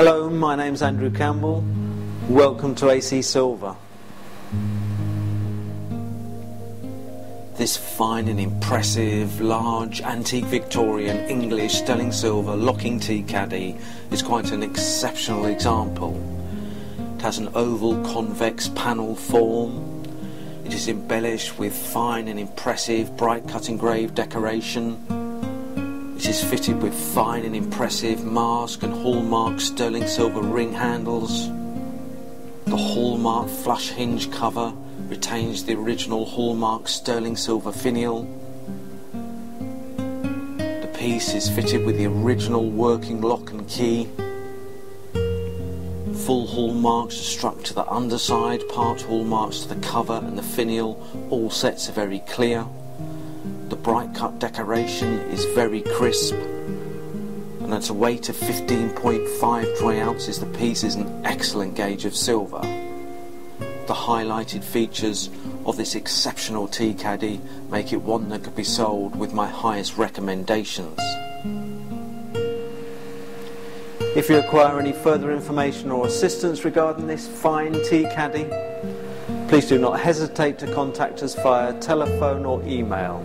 Hello, my name's Andrew Campbell. Welcome to AC Silver. This fine and impressive, large, antique Victorian English sterling silver locking tea caddy is quite an exceptional example. It has an oval convex panel form. It is embellished with fine and impressive bright cut engraved decoration. It is fitted with fine and impressive mask and hallmark sterling silver ring handles. The hallmark flush hinge cover retains the original hallmark sterling silver finial. The piece is fitted with the original working lock and key. Full hallmarks are struck to the underside, part hallmarks to the cover and the finial. All sets are very clear. The bright cut decoration is very crisp, and at a weight of 15.5 troy ounces, the piece is an excellent gauge of silver. The highlighted features of this exceptional tea caddy make it one that could be sold with my highest recommendations. If you require any further information or assistance regarding this fine tea caddy, please do not hesitate to contact us via telephone or email.